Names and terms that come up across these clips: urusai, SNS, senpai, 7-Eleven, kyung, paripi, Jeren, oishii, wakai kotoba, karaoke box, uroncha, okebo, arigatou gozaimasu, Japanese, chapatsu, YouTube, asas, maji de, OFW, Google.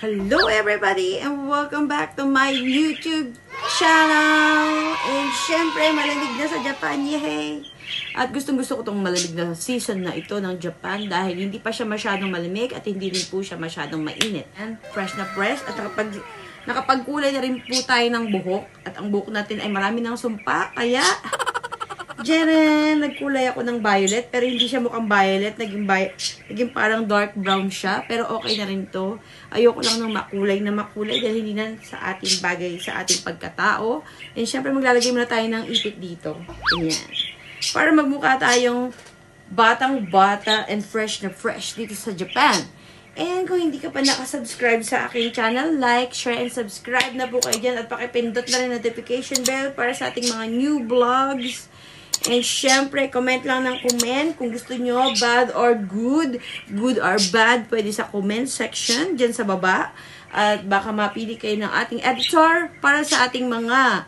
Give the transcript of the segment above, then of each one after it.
Hello everybody and welcome back to my YouTube channel. And syempre malamig na sa Japan, yehey! At gustong-gusto ko itong malamig na season na ito ng Japan dahil hindi pa siya masyadong malamig at hindi rin po siya masyadong mainit. And fresh na fresh at nakapagkulay na rin po tayo ng buhok. At ang buhok natin ay marami ng sumpa, kaya Jeren, nagkulay ako ng violet, pero hindi siya mukhang violet, naging parang dark brown siya, pero okay na rin to. Ayoko lang ng makulay dahil hindi na sa ating bagay, sa ating pagkatao. And syempre maglalagay muna tayo ng ipit dito. Ayan. Para magmukha tayong batang-bata and fresh na fresh dito sa Japan. And kung hindi ka pa nakasubscribe sa aking channel, like, share, and subscribe na po kayo dyan. At pakipindot na rin notification bell para sa ating mga new vlogs. And syempre, comment lang ng comment kung gusto nyo, bad or good, good or bad, pwede sa comment section, dyan sa baba. At baka mapili kayo ng ating editor para sa ating mga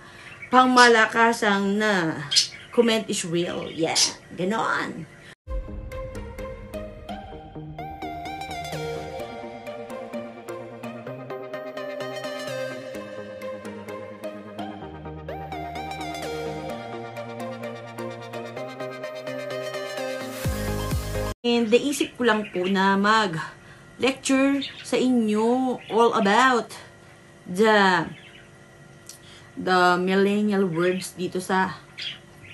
pangmalakasang na comment is real. Yeah, ganon. And naisip ko lang po na mag-lecture sa inyo all about the millennial words dito sa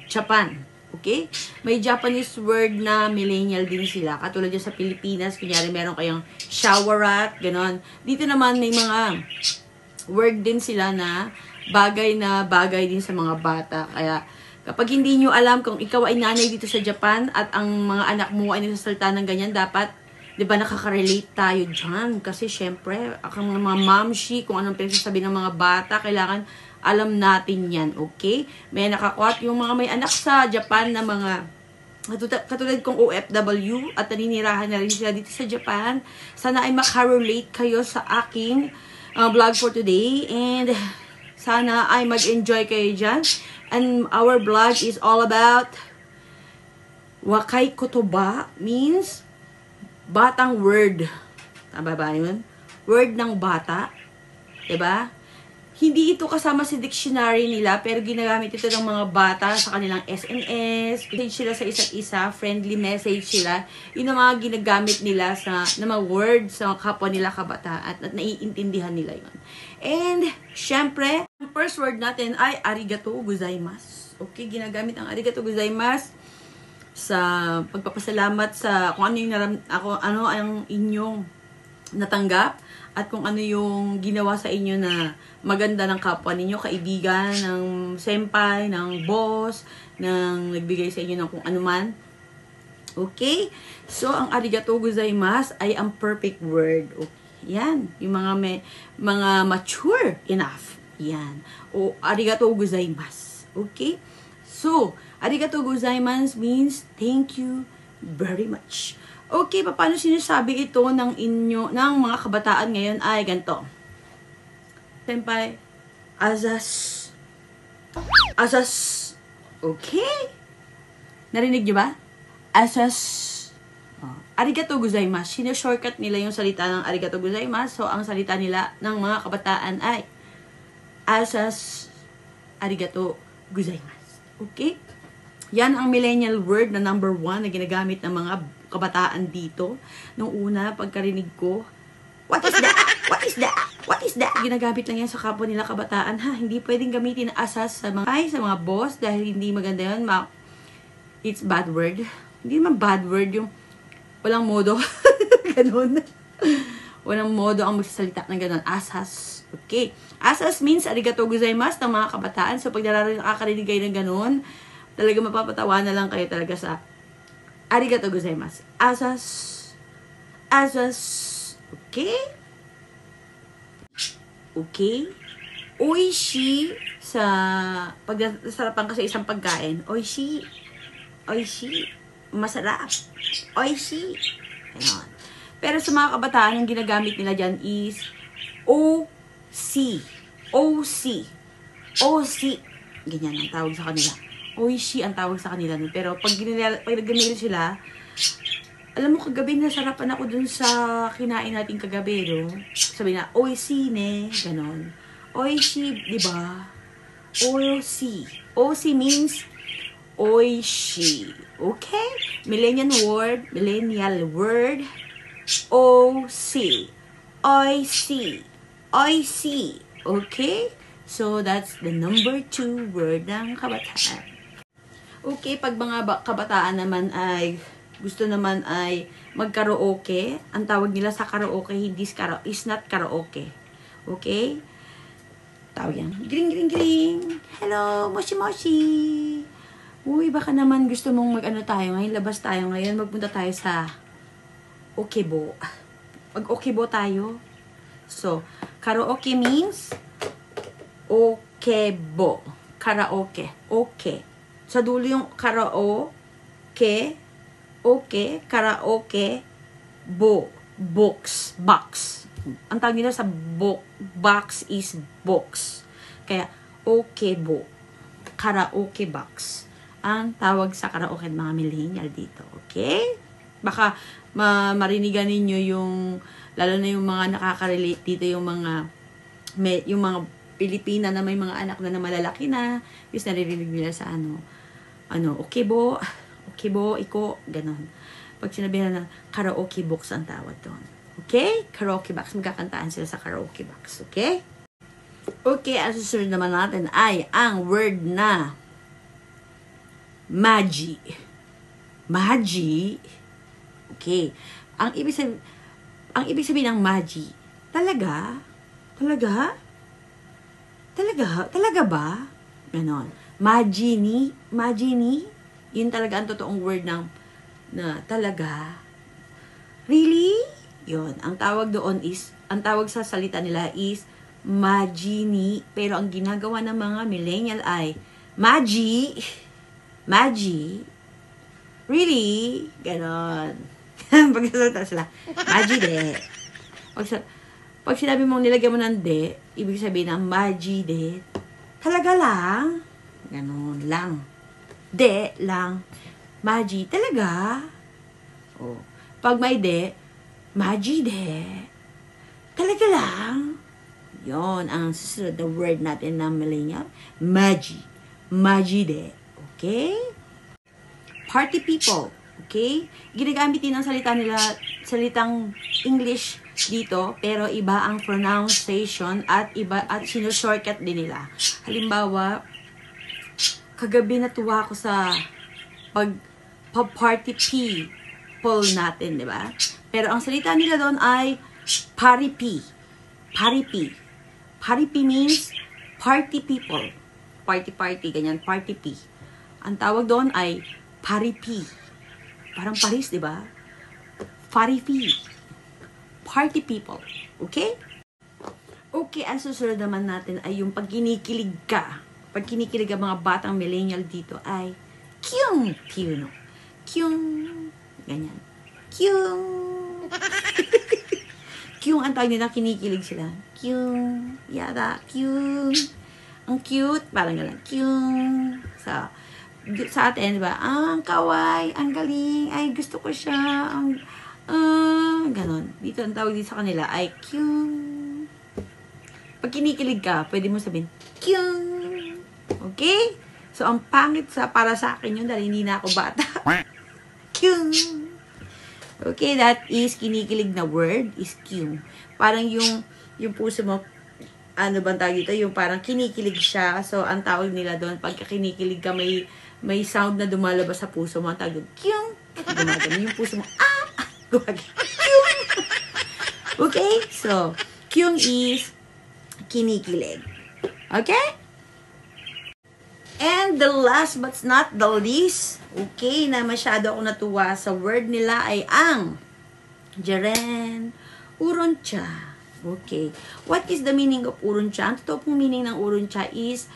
Japan. Okay? May Japanese word na millennial din sila. Katulad yung sa Pilipinas, kunyari meron kayong showerat, ganon. Dito naman may mga word din sila na bagay din sa mga bata. Kaya, kapag hindi nyo alam kung ikaw ay nanay dito sa Japan at ang mga anak mo ay nagsasalita ng ganyan, dapat, di ba, nakaka-relate tayo dyan. Kasi, syempre, ang mga mamshi, kung anong pinagsasabi ng mga bata, kailangan alam natin yan, okay? May nakakwat yung mga may anak sa Japan na mga katulad kong OFW at naninirahan na rin sila dito sa Japan. Sana ay makarelate kayo sa aking vlog for today. And sana ay mag-enjoy kayo dyan. And our blog is all about wakai kotoba, means batang word. Tama ba yun? Word ng bata. Diba? Hindi ito kasama sa dictionary nila, pero ginagamit ito ng mga bata sa kanilang SNS. Message sila sa isa't isa, friendly message sila. Yun ang mga ginagamit nila na mga words sa kapwa nila kabataan at naiintindihan nila yun. And, syempre, ang first word natin ay arigatou gozaimasu. Okay, ginagamit ang arigatou gozaimasu sa pagpapasalamat sa kung ano yung ano ang inyong natanggap at kung ano yung ginawa sa inyo na maganda ng kapwa ninyo, kaibigan, ng senpai, ng boss, ng nagbigay sa inyo ng kung ano man. Okay? So, ang arigatou gozaimasu ay ang perfect word. Okay. Yan, yung mga mature enough. Yan. O arigatou gozaimasu. Okay? So, arigatou gozaimasu means thank you very much. Okay, paano sinasabi ito ng mga kabataan ngayon ay ganito. Senpai, asas. Asas. Okay? Narinig niyo ba? Asas. Arigatou gozaimasu. Sino-shortcut nila yung salita ng arigatou gozaimasu. So, ang salita nila ng mga kabataan ay asas arigatou gozaimasu. Okay? Yan ang millennial word na #1 na ginagamit ng mga kabataan dito. Nung una, pagkarinig ko, what is that? What is that? What is that? Ginagamit lang yan sa kapwa nila kabataan. Ha? Hindi pwedeng gamitin asas sa mga boss dahil hindi maganda yun. It's bad word. Hindi naman bad word yung walang modo. Ganun. Walang modo ang magsasalita ng ganun. Asas. Okay. Asas means arigatou gozaimasu ng mga kabataan. So, pag nakakarinig kayo ng ganun, talaga mapapatawa na lang kayo talaga sa arigatou gozaimasu. Asas. Asas. Okay? Okay? Oishii sa pag nasarapan ka sa isang pagkain. Oishii. Oishii. Masarap. Oishii. Ayan. Pero sa mga kabataan, ang ginagamit nila dyan is o-si. O-si. O-si. Ganyan ang tawag sa kanila. Oishii ang tawag sa kanila. Pero pag nag-mail sila, Alam mo, kagabi nasarapan ako dun sa kinain natin kagabi, no? Sabi na, oishii ne, ganon. Oishii, di ba? O-si. O-si means oishii. Okay? Millennial word. O-si. Oishii. Oishii. Okay? So, that's the number 2 word ng kabataan. Okay, pag mga kabataan naman ay gusto naman ay mag-karaoke, ang tawag nila sa karaoke, hindi is not karaoke. Okay? Tawag yan. Gring, gring, gring. Hello, moshi, moshi. Uy, baka naman gusto mong mag-ano tayo ngayon, labas tayo ngayon, magpunta tayo sa okebo. Mag-okebo tayo. So, karaoke means okebo. Karaoke. Okay. Sa dulo yung karaoke. Okay. Karaoke. Box. Box. Ang tawag nila sa box is box. Kaya, okebo. Karaoke box. Ang tawag sa karaoke ng mga millennial dito. Okay? Baka marinigan ninyo yung, lalo na yung mga nakaka-relate dito, yung mga Pilipina na may mga anak na malalaki na, is naririnig nila sa ano, okebo, iko, ganon. Pag sinabi na karaoke box ang tawag doon. Okay? Karaoke box. Magkakantaan sila sa karaoke box. Okay? Okay, ang susunod naman natin ay ang word na maji. Maji. Okay. Ang ibig sabihin ng maji, talaga ba? Ganon. Maji ni, yun talaga ang totoong word ng na talaga. Really? Yun. Ang tawag doon is, ang tawag sa salita nila is maji ni, pero ang ginagawa ng mga millennial ay maji. Really? Ganon. Pagsasalita sila, maji de. Pag sinabi mong nilagyan mo ng de, ibig sabihin ng maji de, talaga lang. Ganon lang. De lang. Maji, talaga. Oh. Pag may de, maji de. Talaga lang. Yon ang susunod na word natin ng millennial. Maji. Maji de. Okay? Party people. Okay? Ginagamit din ang salita nila, salitang English dito, pero iba ang pronunciation at sino-shortcut din nila. Halimbawa, kagabi natuwa ako sa pag-party people natin, di ba? Pero ang salita nila doon ay paripi. Paripi. Paripi means party people. Party, ganyan. Paripi. Ang tawag doon ay paripi. Parang Paris, di ba? Paripi. Party people. Okay? Okay, ang susunod naman natin ay yung pagkinikilig ka. Pagkinikilig ang mga batang millennial dito ay kyung. Kyung. Kyung. Ganyan. Kyung. Kyung ang tawag nila, kinikilig sila. Kyung. Yada. Kyung. Ang cute. Parang ganyan. Kyung. Sa atin, diba? Ang kawaii, ang galing, ay gusto ko siya, ganon. Dito, ang tawag dito sa kanila ay kyung. Pag kinikilig ka, pwede mo sabihin, kyung. Okay? So, ang pangit para sa akin yun dahil hindi na ako bata. Kyung. Okay, that is kinikilig na word is kyung. Parang yung puso mo, ano bang tawag dito? Yung parang kinikilig siya. So, ang tawag nila doon, pagka kinikilig ka, may sound na dumalabas sa puso mo. Ang tawag doon, kyung. Dumagano yung puso mo, kyung. Okay? So, kyung is kinikilig. Okay? And the last but not the least, okay, na masyado ako natuwa sa word nila ay ang Jeren, uroncha. Okay. What is the meaning of uroncha? Ang totoo pong meaning ng uroncha is,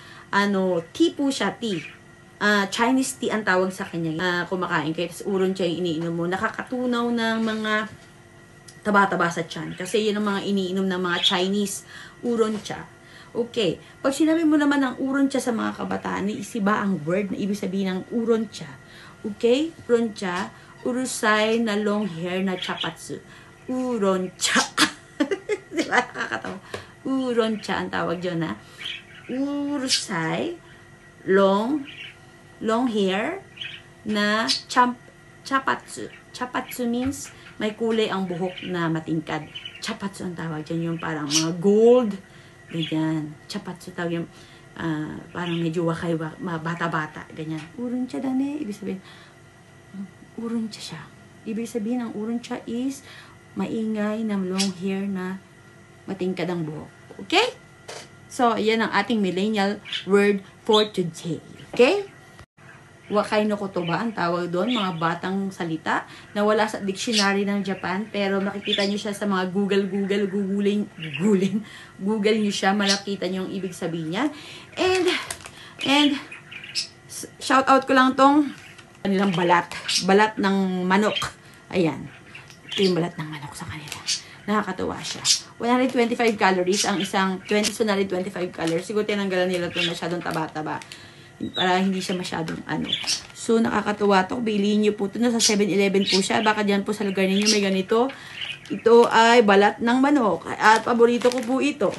tea po siya, tea. Chinese tea ang tawag sa kanya. Kumakain kayo, tapos uroncha yung iniinom mo. Nakakatunaw ng mga taba-taba sa tiyan. Kasi yun ang mga iniinom ng mga Chinese, uroncha. Okay. Pag sinabi mo naman ng uroncha sa mga kabataan, iisiba ang word na ibig sabihin ng uroncha. Okay? Uroncha urusai na long hair na chapatsu. Uroncha. Di ba nakakatawa? Uroncha ang tawag dyan, ha? Urusai, long hair na chapatsu. Chapatsu means may kulay ang buhok na matingkad. Chapatsu ang tawag dyan, yung parang mga gold. Ganyan. Chapatsu tawag yung parang medyo wakai, bata-bata. Ganyan. Uroncha dane. Ibig sabihin, uroncha siya. Ibig sabihin, ang uroncha is maingay ng long hair na matingkad ang buhok. Okay? So, yan ang ating millennial word for today. Okay? Wakai no kotoba ang tawag doon, mga batang salita na wala sa dictionary ng Japan, pero makikita nyo siya sa mga Google nyo siya, malakita nyo yung ibig sabihin niya. And shout out ko lang tong kanilang balat ng manok. Ayan, ito yung balat ng manok sa kanila. Nakakatuwa siya. 125 calories ang isang 125 calories. Siguro tinanggalan nila ito masyadong taba-taba para hindi siya masyadong ano. So, nakakatuwa ito. Bilihin niyo po ito. Nasa 7-Eleven po siya. Baka dyan po sa lugar ninyo may ganito. Ito ay balat ng manok. At paborito ko po ito.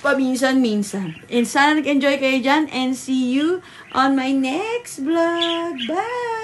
Paminsan-minsan. And sana nag-enjoy kayo dyan. And see you on my next vlog. Bye!